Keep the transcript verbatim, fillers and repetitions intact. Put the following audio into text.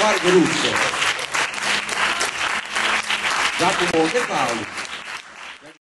Paride Russo, Giacomo Depaoli.